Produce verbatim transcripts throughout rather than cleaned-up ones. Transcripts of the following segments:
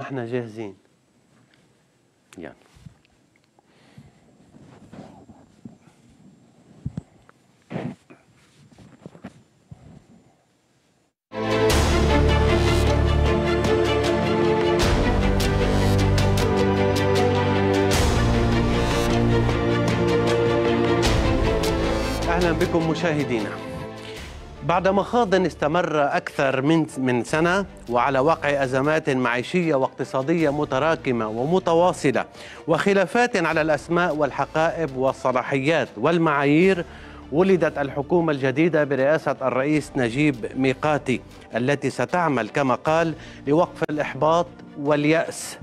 احنا جاهزين. يلا. أهلا بكم مشاهدينا. بعدما خاض استمر أكثر من من سنة وعلى وقع أزمات معيشية واقتصادية متراكمة ومتواصلة وخلافات على الأسماء والحقائب والصلاحيات والمعايير، ولدت الحكومة الجديدة برئاسة الرئيس نجيب ميقاتي التي ستعمل كما قال لوقف الإحباط واليأس.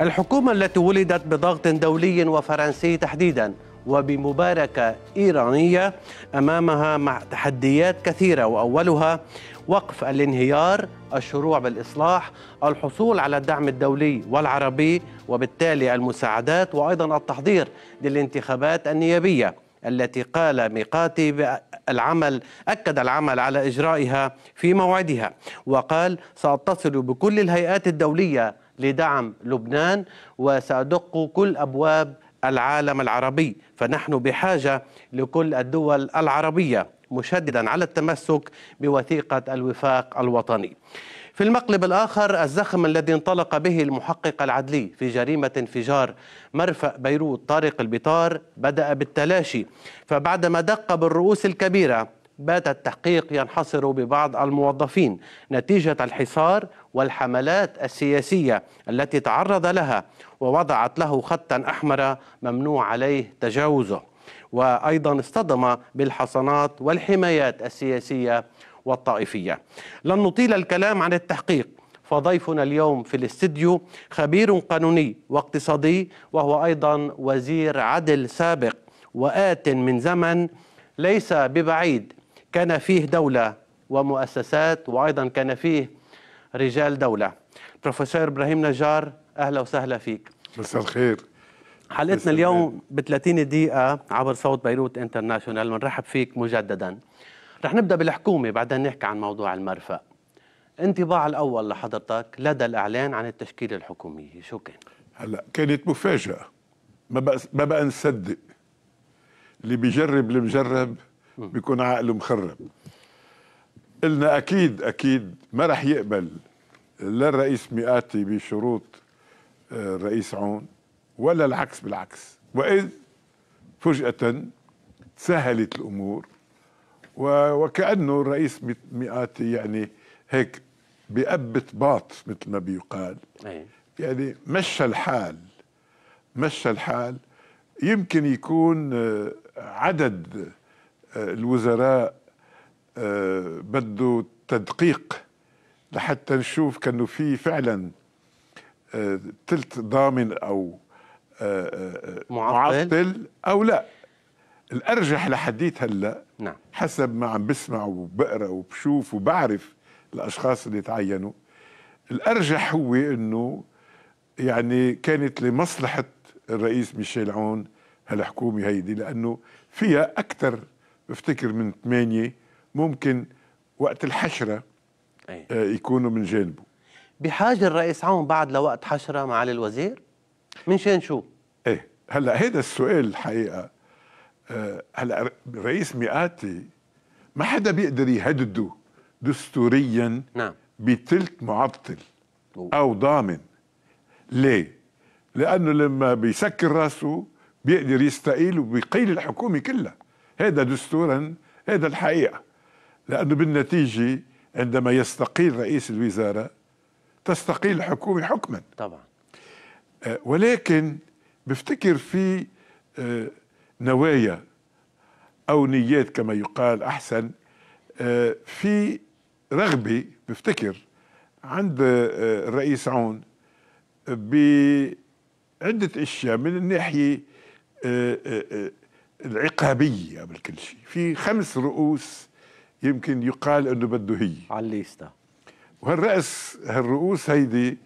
الحكومة التي ولدت بضغط دولي وفرنسي تحديداً وبمباركة إيرانية أمامها مع تحديات كثيرة، وأولها وقف الانهيار، الشروع بالإصلاح، الحصول على الدعم الدولي والعربي وبالتالي المساعدات، وأيضا التحضير للانتخابات النيابية التي قال ميقاتي بالعمل أكد العمل على إجرائها في موعدها، وقال سأتصل بكل الهيئات الدولية لدعم لبنان وسأدق كل أبواب العالم العربي، فنحن بحاجة لكل الدول العربية، مشددا على التمسك بوثيقة الوفاق الوطني. في المقلب الآخر الزخم الذي انطلق به المحقق العدلي في جريمة انفجار مرفأ بيروت طارق البيطار بدأ بالتلاشي، فبعدما دق بالرؤوس الكبيرة بات التحقيق ينحصر ببعض الموظفين نتيجة الحصار والحملات السياسية التي تعرض لها ووضعت له خطا أحمر ممنوع عليه تجاوزه، وأيضا اصطدم بالحصانات والحمايات السياسية والطائفية. لن نطيل الكلام عن التحقيق، فضيفنا اليوم في الاستديو خبير قانوني واقتصادي وهو أيضا وزير عدل سابق وآت من زمن ليس ببعيد كان فيه دولة ومؤسسات وأيضا كان فيه رجال دولة. بروفيسور إبراهيم نجار، أهلا وسهلا فيك. مساء الخير. حلقتنا اليوم ب ثلاثين دقيقة عبر صوت بيروت انترناشونال، بنرحب فيك مجددا. رح نبدأ بالحكومة بعدين نحكي عن موضوع المرفأ. انطباع الأول لحضرتك لدى الإعلان عن التشكيلة الحكومية شو كان؟ هلا كانت مفاجأة، ما بقى ما بقى نصدق. اللي بيجرب المجرب بيكون عقله مخرب. قلنا اكيد اكيد ما راح يقبل لا الرئيس ميقاتي بشروط الرئيس عون ولا العكس بالعكس، واذ فجأة تسهلت الامور وكأنه الرئيس ميقاتي يعني هيك بأبة باط مثل ما بيقال، يعني مشى الحال مشى الحال. يمكن يكون عدد الوزراء بده تدقيق لحتى نشوف كانه في فعلا ثلث ضامن او معطل او لا. الارجح لحديت هلا نعم حسب ما عم بسمع وبقرا وبشوف وبعرف الاشخاص اللي تعينوا، الارجح هو انه يعني كانت لمصلحه الرئيس ميشيل عون هالحكومه هيدي، لانه فيها اكثر بفتكر من ثمانيه ممكن وقت الحشره أيه. يكونوا من جانبه. بحاجه الرئيس عون بعد لوقت حشره معالي الوزير؟ من شان شو؟ ايه هلا هيدا السؤال الحقيقه. هلا الرئيس ميقاتي ما حدا بيقدر يهدده دستوريا نعم بثلث معطل او ضامن. ليه؟ لأنه لما بيسكر راسه بيقدر يستقيل وبيقيل الحكومة كلها، هذا دستورا، هذا الحقيقة، لأنه بالنتيجة عندما يستقيل رئيس الوزارة تستقيل الحكومة حكما طبعا. ولكن بفتكر في نوايا أو نيات كما يقال أحسن، في رغبة بفتكر عند الرئيس عون بعدة أشياء من الناحية العقابية بالكل شيء. في خمس رؤوس يمكن يقال أنه بده هي على الليستا، وهالرأس هالرؤوس هيدي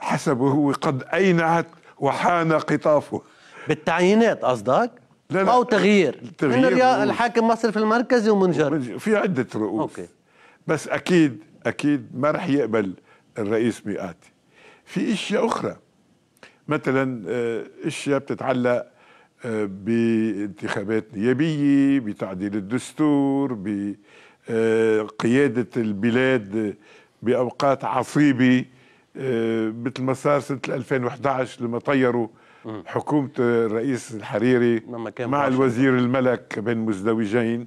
حسبه هو قد أينعت وحان قطافه بالتعيينات. قصدك؟ لا لا، أو تغيير من الحاكم مصرف المركزي ومنجر، في عدة رؤوس أوكي. بس أكيد أكيد ما رح يقبل الرئيس ميقاتي. في اشياء اخرى مثلا اشياء بتتعلق بانتخابات نيابيه، بتعديل الدستور، بقياده البلاد باوقات عصيبه مثل ما صار سنه ألفين وأحد عشر لما طيروا حكومه الرئيس الحريري مع الوزير الملك بين مزدوجين.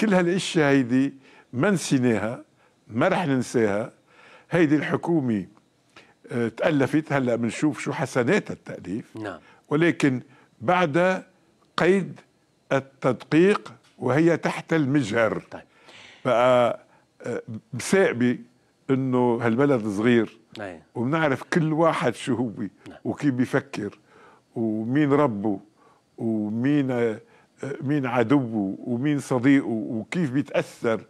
كل هالاشياء هيدي ما نسيناها، ما رح ننساها. هيدي الحكومه تألفت، هلا بنشوف شو حسنات التأليف، نعم، ولكن بعد قيد التدقيق وهي تحت المجهر. طيب. بقى بسائبي انه هالبلد صغير، نعم، وبنعرف كل واحد شو هو، نعم، وكيف بيفكر ومين ربه ومين مين عدوه ومين صديقه وكيف بيتأثر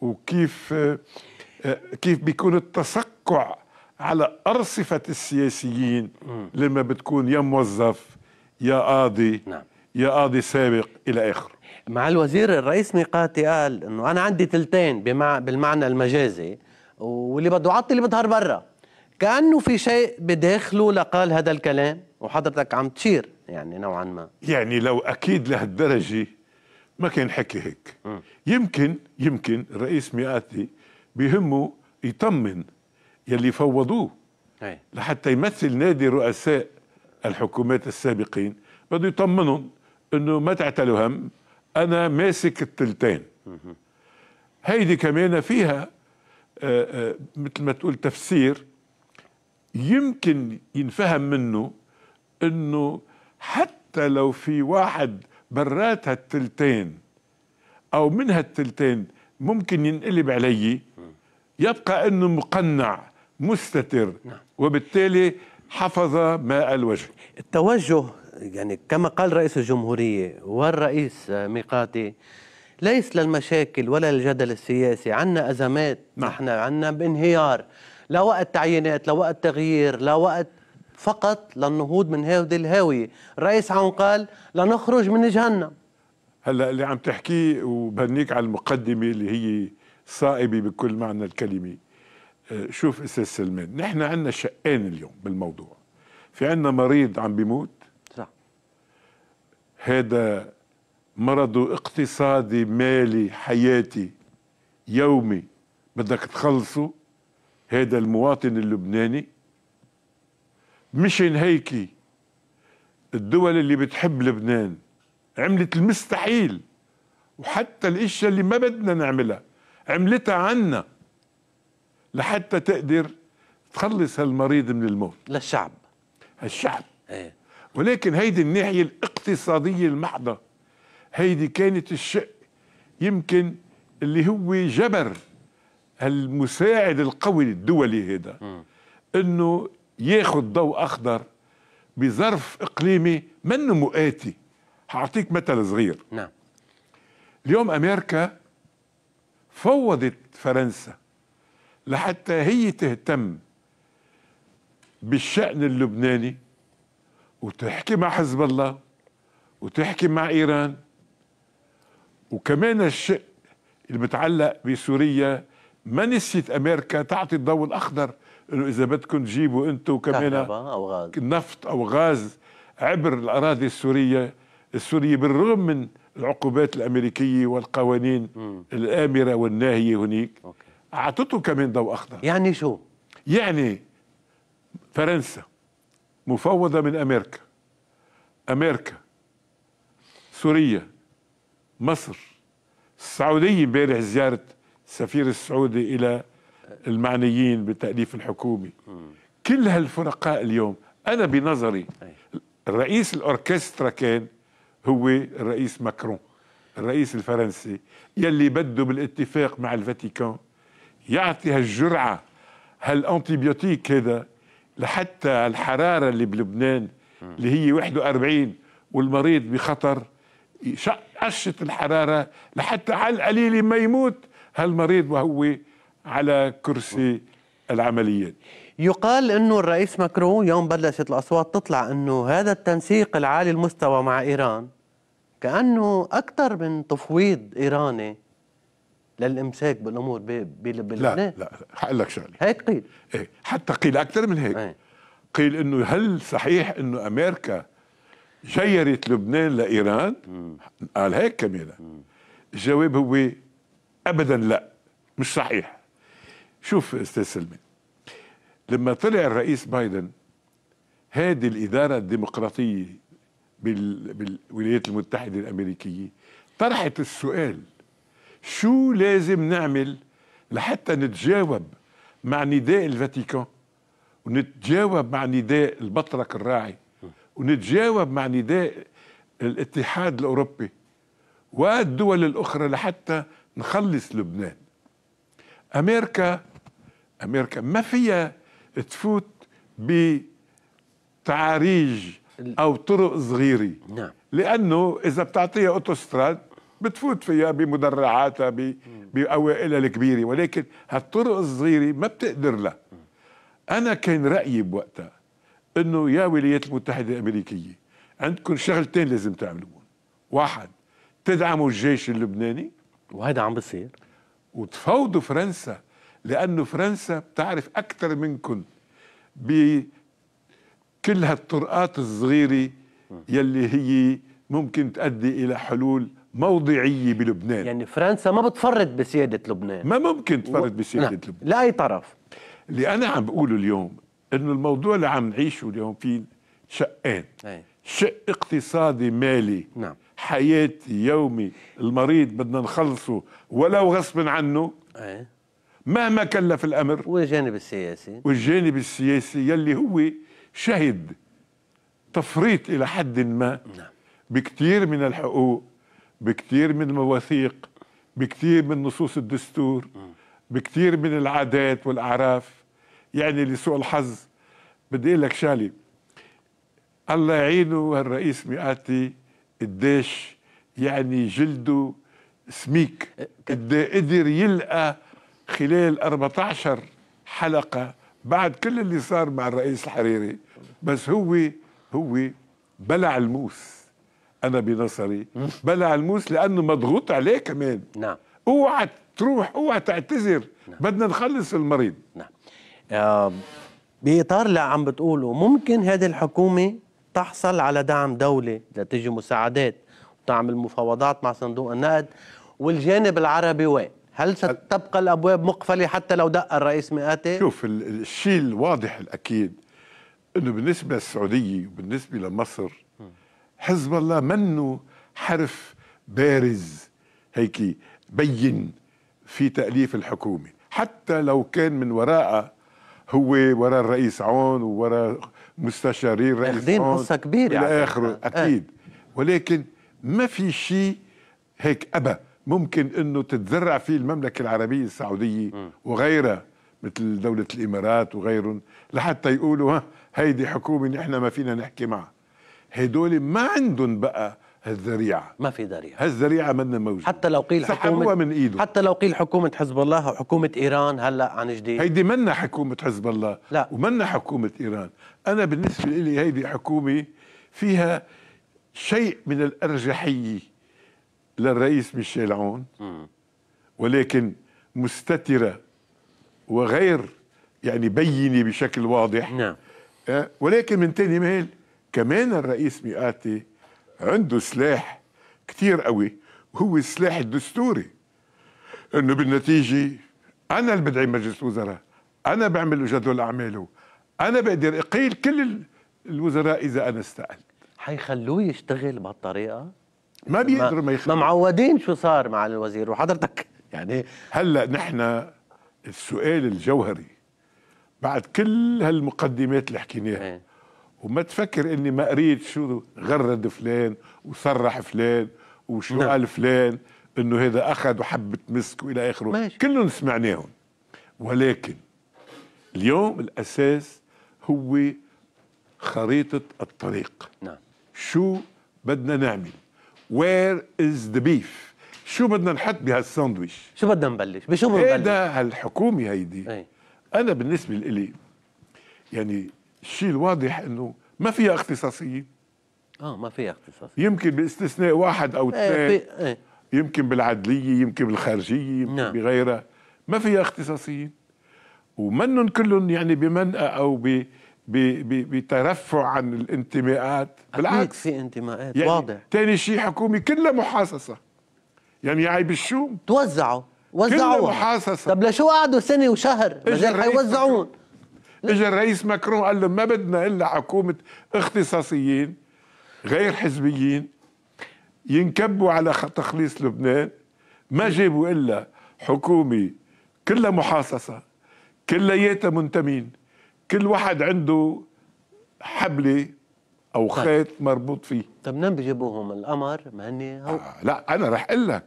وكيف كيف بيكون التصقع على أرصفة السياسيين لما بتكون يا موظف يا قاضي، نعم، يا قاضي سابق إلى آخر. مع الوزير الرئيس ميقاتي قال أنه أنا عندي تلتين بالمعنى المجازي، واللي بده يعطي اللي بيظهر برا، كأنه في شيء بداخله لقال هذا الكلام وحضرتك عم تشير يعني نوعا ما. يعني لو أكيد لهالدرجة ما كان حكي هيك. م. يمكن يمكن الرئيس ميقاتي بيهمه يطمن يلي فوضوه هي. لحتى يمثل نادي رؤساء الحكومات السابقين بده يطمنهم انه ما تعتلوا هم، انا ماسك التلتين. هيدي كمان فيها آآ آآ مثل ما تقول تفسير يمكن ينفهم منه انه حتى لو في واحد برات هالتلتين او من هالتلتين ممكن ينقلب علي، يبقى انه مقنع مستتر، نعم، وبالتالي حفظ ماء الوجه. التوجه يعني كما قال رئيس الجمهورية والرئيس ميقاتي ليس للمشاكل ولا للجدل السياسي، عنا أزمات، نعم، نحن عنا بانهيار، لا وقت تعيينات، لا وقت تغيير، لا وقت فقط للنهوض من هذه الهاوية. الرئيس عون قال لنخرج من جهنم. هلا اللي عم تحكيه وبهنيك على المقدمة اللي هي صائبة بكل معنى الكلمة. شوف أستاذ سلمان، نحن عندنا شقين اليوم بالموضوع. في عندنا مريض عم بيموت، صح، هذا مرضه اقتصادي مالي حياتي يومي بدك تخلصه، هذا المواطن اللبناني. مشان هيك الدول اللي بتحب لبنان عملت المستحيل، وحتى الاشياء اللي ما بدنا نعملها عملتها عنا لحتى تقدر تخلص هالمريض من الموت. للشعب، الشعب، ايه. ولكن هيدي الناحية الاقتصادية المحضة، هيدي كانت الشق يمكن اللي هو جبر المساعد القوي الدولي هذا انه ياخد ضوء اخضر بظرف اقليمي منه مؤاتي. هعطيك مثل صغير، نعم. اليوم امريكا فوضت فرنسا لحتى هي تهتم بالشأن اللبناني وتحكي مع حزب الله وتحكي مع إيران، وكمان الشيء اللي متعلق بسوريا ما نسيت أمريكا تعطي الضوء الأخضر إنه إذا بدكم تجيبوا أنتم كمان أو نفط أو غاز عبر الأراضي السورية السورية بالرغم من العقوبات الأمريكية والقوانين م. الآمرة والناهية هناك، أعطته كمان ضوء أخضر. يعني شو؟ يعني فرنسا مفوضة من أمريكا، أمريكا، سوريا، مصر، السعودية. امبارح زيارة السفير السعودي إلى المعنيين بتأليف الحكومة. كل هالفرقاء اليوم أنا بنظري الرئيس الأوركسترا كان هو الرئيس ماكرون، الرئيس الفرنسي يلي بده بالاتفاق مع الفاتيكان يعطي هالجرعة هالأنتيبيوتيك هذا لحتى الحرارة اللي بلبنان اللي هي واحد وأربعين والمريض بخطر، قشت الحرارة لحتى على القليل ما يموت هالمريض وهو على كرسي العمليات. يقال انه الرئيس ماكرون يوم بلشت الاصوات تطلع انه هذا التنسيق العالي المستوى مع ايران كأنه اكثر من تفويض ايراني للامساك بالامور بلبنان؟ لا لا هقول لك شغله، هيك قيل، ايه حتى قيل اكثر من هيك، ايه قيل انه هل صحيح انه امريكا جيرت لبنان لايران؟ مم. قال هيك كمان. الجواب هو ابدا لا، مش صحيح. شوف استاذ سلمان، لما طلع الرئيس بايدن هذه الاداره الديمقراطيه بالولايات المتحده الامريكيه طرحت السؤال شو لازم نعمل لحتى نتجاوب مع نداء الفاتيكان ونتجاوب مع نداء البطرك الراعي ونتجاوب مع نداء الاتحاد الاوروبي والدول الاخرى لحتى نخلص لبنان. امريكا امريكا ما فيها تفوت بتعاريج او طرق صغيره، نعم، لانه اذا بتعطيها اوتوستراد بتفوت فيها بمدرعاتها باوائلها الكبيره، ولكن هالطرق الصغيره ما بتقدر لها. انا كان رايي بوقتها انه يا ولايات المتحده الامريكيه عندكم شغلتين لازم تعملوهم، واحد تدعموا الجيش اللبناني وهذا عم بصير، وتفاوضوا فرنسا لانه فرنسا بتعرف اكثر منكم بكل هالطرقات الصغيره يلي هي ممكن تؤدي الى حلول موضعيه بلبنان. يعني فرنسا ما بتفرط بسياده لبنان، ما ممكن تفرط بسياده و... لبنان لا اي طرف. اللي انا عم بقوله اليوم انه الموضوع اللي عم نعيشه اليوم فيه شقين، شق اقتصادي مالي، نعم، حياتي يومي المريض بدنا نخلصه ولو غصب عنه، أيه، مهما كلف الامر، والجانب السياسي، والجانب السياسي يلي هو شهد تفريط الى حد ما، نعم، بكثير من الحقوق، بكثير من المواثيق، بكثير من نصوص الدستور، بكثير من العادات والاعراف. يعني لسوء الحظ بدي اقول لك شغله، الله يعينه هالرئيس ميقاتي قديش يعني جلده سميك، قد قدر يلقى خلال أربعة عشر حلقة بعد كل اللي صار مع الرئيس الحريري، بس هو هو بلع الموس، أنا بنظري بلع الموس لأنه مضغوط عليه كمان. نعم، اوعى تروح، اوعى تعتذر، نعم، بدنا نخلص المريض. نعم، آه بإطار اللي عم بتقوله، ممكن هذه الحكومة تحصل على دعم دولي لتجي مساعدات وتعمل مفاوضات مع صندوق النقد والجانب العربي، وين؟ هل ستبقى الابواب مقفله حتى لو دق الرئيس ميقاتي؟ شوف الشيء الواضح الاكيد انه بالنسبه للسعوديه وبالنسبه لمصر حزب الله منه حرف بارز هيك بين في تاليف الحكومه، حتى لو كان من وراءه هو وراء الرئيس عون ووراء مستشارين رئيس اخذين حصه كبيره الى اخره اكيد، ولكن ما في شيء هيك ابى ممكن انه تتذرع فيه المملكه العربيه السعوديه وغيرها مثل دوله الامارات وغيرهم لحتى يقولوا ها هيدي حكومه نحن ما فينا نحكي معها. هدول ما عندهم بقى هالذريعه، ما في ذريعه، هالذريعه منا موجوده، حتى لو قيل حكومه من ايده، حتى لو قيل حكومه حزب الله او حكومه ايران هلا عن جديد، هيدي منا حكومه حزب الله لا ومنا حكومه ايران. انا بالنسبه لي هيدي حكومه فيها شيء من الارجحيه للرئيس ميشيل عون، ولكن مستتره وغير يعني بينه بشكل واضح، نعم، ولكن من تاني مال كمان الرئيس ميقاتي عنده سلاح كتير قوي وهو السلاح الدستوري، انه بالنتيجه انا اللي بدعي مجلس وزراء، انا بعمل له جدول اعماله، انا بقدر اقيل كل الوزراء اذا انا استقلت. حيخلوه يشتغل بهالطريقه؟ ما بيقدروا، ما يخلوه، ما معودين شو صار مع الوزير وحضرتك يعني. هلا نحن السؤال الجوهري بعد كل هالمقدمات اللي حكيناها، وما تفكر اني ما قريت شو غرد فلان وصرح فلان وشو نعم. قال فلان انه هذا اخذ وحبه مسك والى اخره، ماشي، كلهم سمعناهم، ولكن اليوم الاساس هو خريطه الطريق، نعم، شو بدنا نعمل، وير از ذا بيف، شو بدنا نحط بهالساندويش، شو بدنا نبلش، بشو بدنا نبلش. هيدا هالحكومه هيدي ايه؟ انا بالنسبه لي يعني الشيء الواضح انه ما فيها اختصاصيين، اه ما فيها اختصاصيين، يمكن باستثناء واحد او اثنين، ايه ايه يمكن بالعدليه، يمكن بالخارجيه، يمكن نعم. بغيرها، ما فيها اختصاصيين، ومنهم كلهم يعني بمنأى او ب بترفع عن الانتماءات. بالعكس في انتماءات يعني واضح. ثاني شيء حكومه كلها محاصصه، يعني يا عيب الشوم توزعوا وزعوها كلها محاصصه. طب لشو قعدوا سنه وشهر؟ بدل حيوزعون اجى الرئيس ماكرون قال لهم ما بدنا الا حكومه اختصاصيين غير حزبيين ينكبوا على تخليص لبنان، ما جابوا الا حكومه كلها محاصصه، كلياتها منتمين، كل واحد عنده حبلة أو خيط مربوط فيه. طب منين بجيبوهم؟ القمر؟ ما هني هو... آه لا أنا رح أقول لك،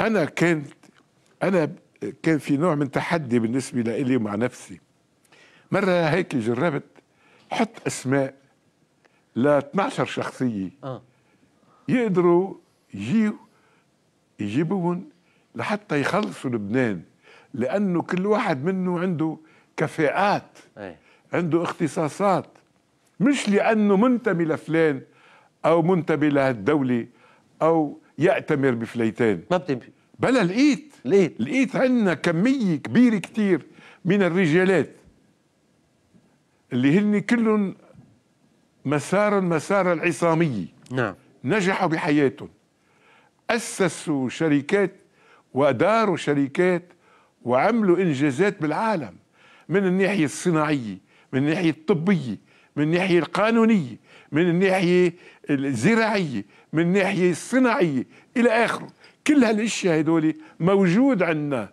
أنا كنت أنا كان في نوع من تحدي بالنسبة لإلي ومع نفسي. مرة هيك جربت حط أسماء ل اثنعش شخصية آه. يقدروا يجيبوا يجيبوهم لحتى يخلصوا لبنان، لأنه كل واحد منه عنده كفاءات أي. عنده اختصاصات، مش لأنه منتمي لفلان أو منتمي لهالدولة أو يأتمر بفليتان. ما بتمشي. بلا لقيت لقيت لقيت عندنا كمية كبيرة كتير من الرجالات اللي هن كلهم مسار مسار العصامية، نعم، نجحوا بحياتهم، أسسوا شركات وأداروا شركات وعملوا إنجازات بالعالم، من الناحية الصناعية، من الناحية الطبية، من الناحية القانونية، من الناحية الزراعية، من الناحية الصناعية إلى آخره. كل هالأشياء هدول موجود عندنا.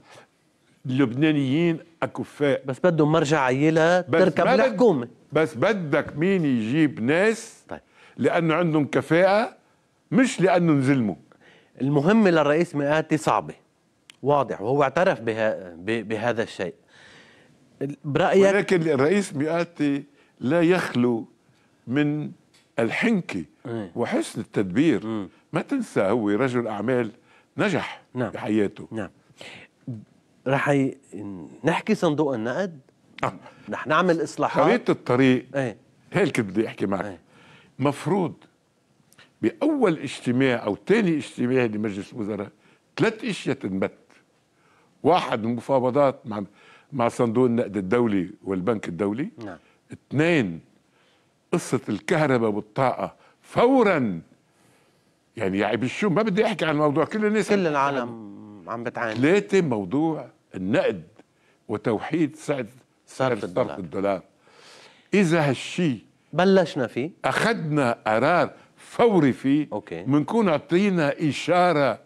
اللبنانيين أكفاء، بس بدهم مرجعية لتركب الحكومة، بس بدك مين يجيب ناس طيب. لأنه عندهم كفاءة مش لأنه نزلموا. المهمة للرئيس ميقاتي صعبة واضح، وهو اعترف بها بهذا الشيء برأيك، ولكن الرئيس ميقاتي لا يخلو من الحنكة ايه. وحسن التدبير. م. ما تنسى هو رجل أعمال نجح نعم. بحياته. نعم رح ي... نحكي صندوق النقد آه. رح نعمل إصلاحات خريطة الطريق ايه. هيك بدي أحكي معك ايه. مفروض بأول اجتماع أو ثاني اجتماع لمجلس الوزراء ثلاث أشياء تنبت. واحد المفاوضات مع مع صندوق النقد الدولي والبنك الدولي. نعم. اثنين قصة الكهرباء والطاقة فورا، يعني يا عيب الشوم ما بدي احكي عن الموضوع، كل الناس كل العالم عم بتعاني. ثلاثة موضوع النقد وتوحيد سعر صرف الدولار. الدولار. إذا هالشيء بلشنا فيه أخذنا قرار فوري فيه بنكون عطينا إشارة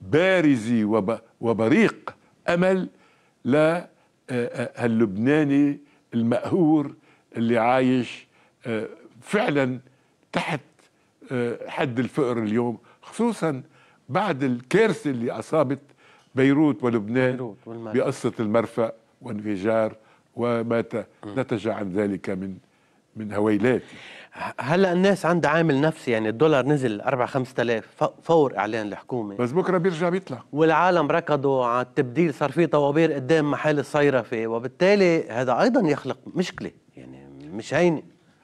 بارزة وب... وبريق أمل لا هاللبناني المقهور اللي عايش فعلا تحت حد الفقر اليوم، خصوصا بعد الكارثة اللي أصابت بيروت ولبنان بقصة المرفأ وانفجار وما نتج عن ذلك من من هويلات. هلا الناس عندها عامل نفسي، يعني الدولار نزل أربعة خمسة آلاف فور اعلان الحكومه، بس بكره بيرجع بيطلع، والعالم ركضوا على التبديل، صار في طوابير قدام محل الصيرفه، وبالتالي هذا ايضا يخلق مشكله، يعني مش هينه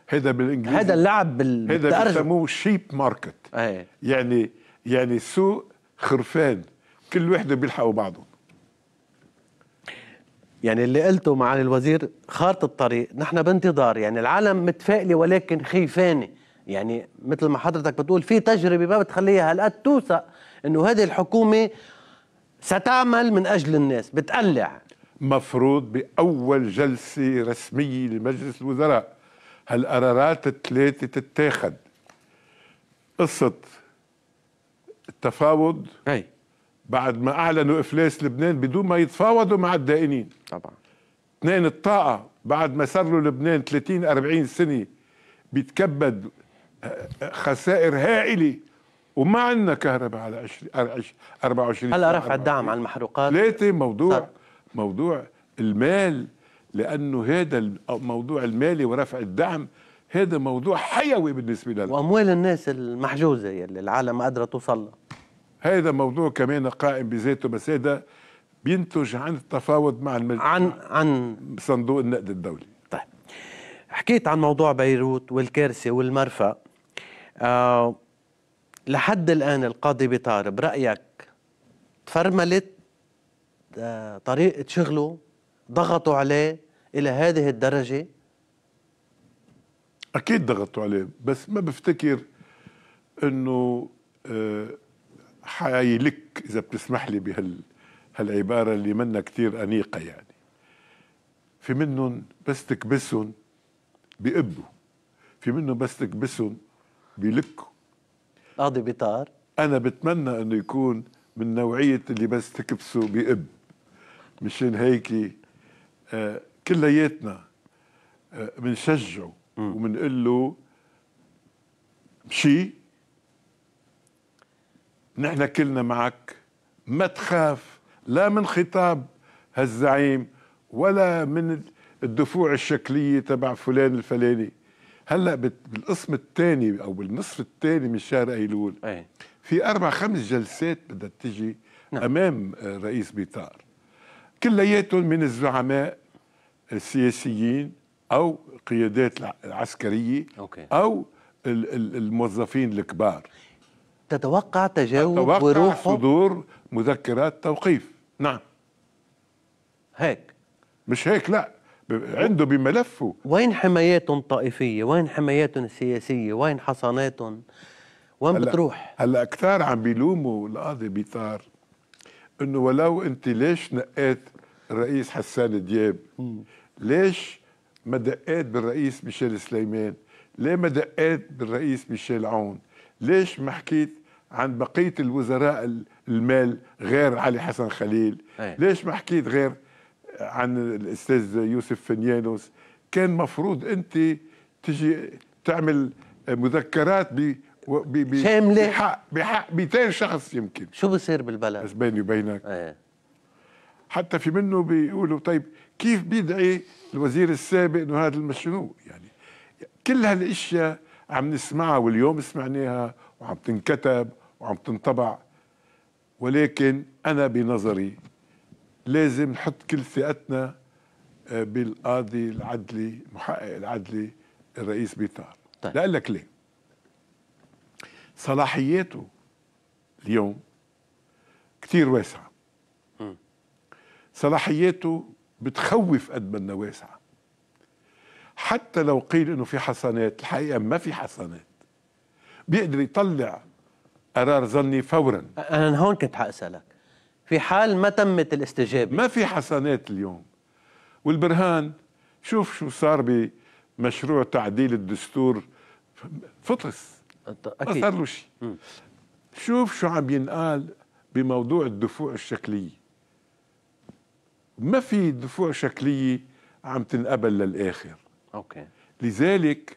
هذا بالانجليزي، هذا اللعب بالترجمه، هذا بسموه شيب ماركت ايه. يعني يعني سوق خرفان كل وحده بيلحقوا بعضهم. يعني اللي قلته معالي الوزير خارطة الطريق، نحن بانتظار، يعني العالم متفائلة ولكن خيفانة، يعني مثل ما حضرتك بتقول في تجربة ما بتخليها هالقد توثق انه هذه الحكومة ستعمل من اجل الناس، بتقلع. مفروض بأول جلسة رسمية لمجلس الوزراء هالقرارات الثلاثة تتاخد، قصة التفاوض أي. بعد ما أعلنوا إفلاس لبنان بدون ما يتفاوضوا مع الدائنين طبعا. اثنين الطاقة بعد ما صار له لبنان ثلاثين أربعين سنة بيتكبد خسائر هائلة وما عندنا كهرباء على عشرين أربعة وعشرين. هلا رفع الدعم على المحروقات. ثلاثة موضوع صار. موضوع المال، لأنه هذا الموضوع المالي ورفع الدعم هذا موضوع حيوي بالنسبة لنا، وأموال الناس المحجوزة اللي العالم ما قادرة توصل لها، هذا موضوع كمان قائم بذاته، بس هذا بينتج عن التفاوض مع المجلس عن عن صندوق النقد الدولي. طيب حكيت عن موضوع بيروت والكارثه والمرفأ، آه لحد الآن القاضي بيطار برأيك تفرملت طريقة شغله، ضغطوا عليه إلى هذه الدرجة؟ أكيد ضغطوا عليه، بس ما بفتكر أنه حيلك، إذا بتسمح لي بهال هالعبارة اللي منا كتير أنيقة. يعني في منهم بس تكبسهم بيقبوا، في منهم بس تكبسهم بيلكوا. قاضي بيطار أنا بتمنى أنه يكون من نوعية اللي بس تكبسه بيقب، مشان هيك آه كلياتنا بنشجعه آه وبنقول له مشي، نحن كلنا معك، ما تخاف لا من خطاب هالزعيم ولا من الدفوع الشكلية تبع فلان الفلاني. هلا بالقسم الثاني او بالنصف الثاني من شهر ايلول أي. في اربع خمس جلسات بدها تجي نعم. امام رئيس بيطار، كلياتهم من الزعماء السياسيين او القيادات العسكريه أوكي. او الموظفين الكبار. تتوقع تجاوب أتوقع وروحه؟ صدور مذكرات توقيف نعم. هيك مش هيك لا، عنده بملفه. وين حماياتهم الطائفية؟ وين حماياتهم السياسية؟ وين حصاناتهم؟ وين هلأ بتروح؟ هلا كتار عم بيلوموا القاضي بيطار انه ولو انت ليش نقيت الرئيس حسان الدياب؟ ليش ما دقيت بالرئيس ميشيل سليمان؟ ليه ما دقيت بالرئيس ميشيل عون؟ ليش ما حكيت عن بقية الوزراء المال غير علي حسن خليل؟ أي. ليش ما حكيت غير عن الأستاذ يوسف فنيانوس؟ كان مفروض أنت تجي تعمل مذكرات ب شاملة بحق بحق مئتين شخص يمكن. شو بصير بالبلد؟ بس بيني وبينك أي. حتى في منه بيقولوا طيب كيف بيدعي الوزير السابق إنه هذا المشنوق؟ يعني كل هالأشياء عم نسمعها واليوم سمعناها وعم تنكتب وعم تنطبع، ولكن أنا بنظري لازم نحط كل ثقتنا بالقاضي العدلي محقق العدلي الرئيس بيطار. طيب. لا لك ليه؟ صلاحياته اليوم كتير واسعة، م. صلاحياته بتخوف قد ما انها واسعة. حتى لو قيل انه في حصانات، الحقيقة ما في حصانات، بيقدر يطلع قرار ظني فورا. انا هون كنت حاسألك، في حال ما تمت الاستجابة ما في حصانات اليوم، والبرهان شوف شو صار بمشروع تعديل الدستور فطس ما صار له شيء. شوف شو عم ينقال بموضوع الدفوع الشكلية، ما في دفوع شكلية عم تنقبل للآخر. أوكي. لذلك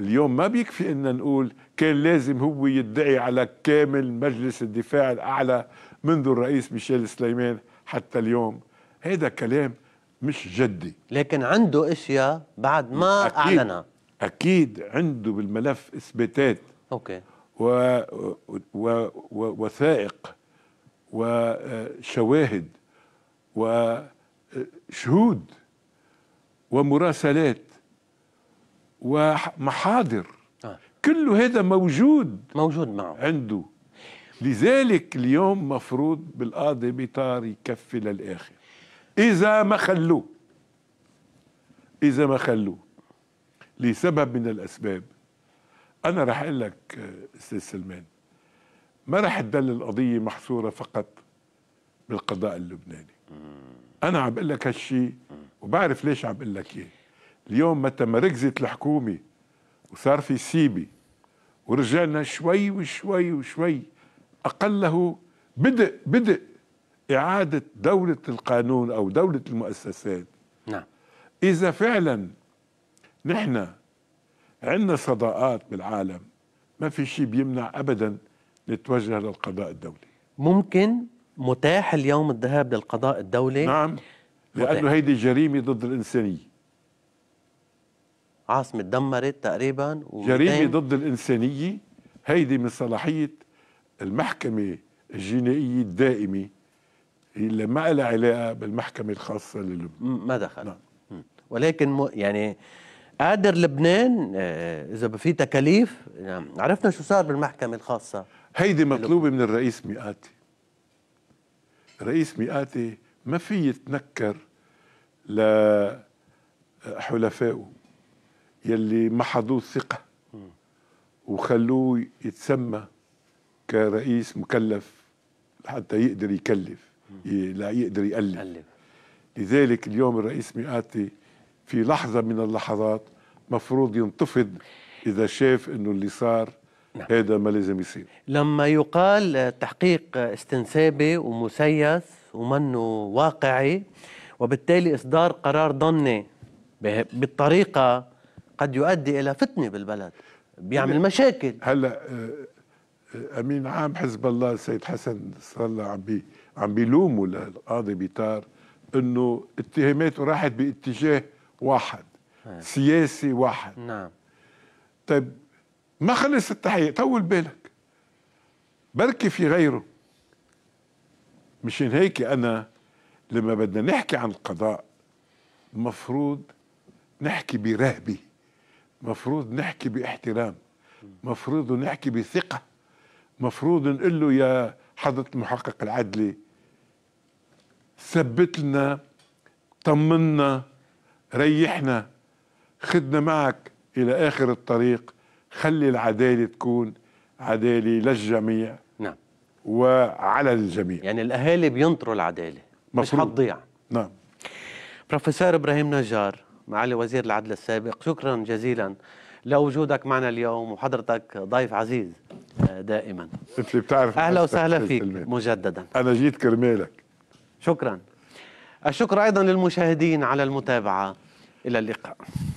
اليوم ما بيكفي إننا نقول كان لازم هو يدعي على كامل مجلس الدفاع الأعلى منذ الرئيس ميشيل سليمان حتى اليوم، هذا كلام مش جدي. لكن عنده أشياء بعد ما أكيد أعلنها، أكيد عنده بالملف إثباتات أوكي ووثائق وشواهد وشهود ومراسلات ومحاضر آه. كل هذا موجود موجود معه عنده. لذلك اليوم مفروض بالقاضي بيطار يكفي للآخر. إذا ما خلوه إذا ما خلوه لسبب من الأسباب، أنا رح أقول لك أستاذ سلمان، ما رح تضل القضية محصورة فقط بالقضاء اللبناني. أنا عم بقول لك هالشيء وبعرف ليش عم بقول لك إيه. اليوم متى ما ركزت الحكومة وصار في سيبي ورجعنا شوي وشوي وشوي أقله بدء بدء إعادة دولة القانون أو دولة المؤسسات. نعم. إذا فعلا نحن عندنا صداقات بالعالم ما في شيء بيمنع أبدا نتوجه للقضاء الدولي. ممكن متاح اليوم الذهاب للقضاء الدولي؟ نعم، لأنه هيدي جريمة ضد الإنسانية. عاصمة تدمرت تقريبا و... جريمة ضد الإنسانية، هيدي من صلاحية المحكمة الجنائية الدائمة اللي ما لها علاقة بالمحكمة الخاصة للبنان. ما دخل نعم. ولكن يعني قادر لبنان اذا في تكاليف، يعني عرفنا شو صار بالمحكمه الخاصه. هيدي مطلوبه من الرئيس ميقاتي. الرئيس ميقاتي ما في يتنكر لحلفائه يلي محضوه الثقه وخلوه يتسمى كرئيس مكلف حتى يقدر يكلف، لا يقدر يألف. لذلك اليوم الرئيس ميقاتي في لحظة من اللحظات مفروض ينتفض إذا شاف أنه اللي صار نعم. هذا ما لازم يصير. لما يقال تحقيق استنسابي ومسيس ومنه واقعي، وبالتالي إصدار قرار ضمني بالطريقة قد يؤدي إلى فتنة بالبلد، بيعمل مشاكل. هلأ أمين عام حزب الله السيد حسن نصر الله عم بي عم بيلوموا للقاضي بيطار أنه اتهاماته راحت باتجاه واحد هي. سياسي واحد. نعم. طيب ما خلص التحقيق، طول بالك بركي في غيره. مشان هيك أنا لما بدنا نحكي عن القضاء مفروض نحكي برهبة، مفروض نحكي باحترام، مفروض نحكي بثقة، مفروض نقول له يا حضرة المحقق العدلي ثبت لنا، طمنا، ريحنا، خدنا معك إلى آخر الطريق، خلي العدالة تكون عدالة للجميع نعم وعلى الجميع. يعني الأهالي بينطروا العدالة مفروض. مش هتضيع. نعم. بروفيسور إبراهيم نجار، معالي وزير العدل السابق، شكرا جزيلا لوجودك معنا اليوم، وحضرتك ضيف عزيز دائما. انت بتعرف اهلا وسهلا فيك مجددا. انا جيت كرمالك. شكرا. الشكر ايضا للمشاهدين على المتابعة، الى اللقاء.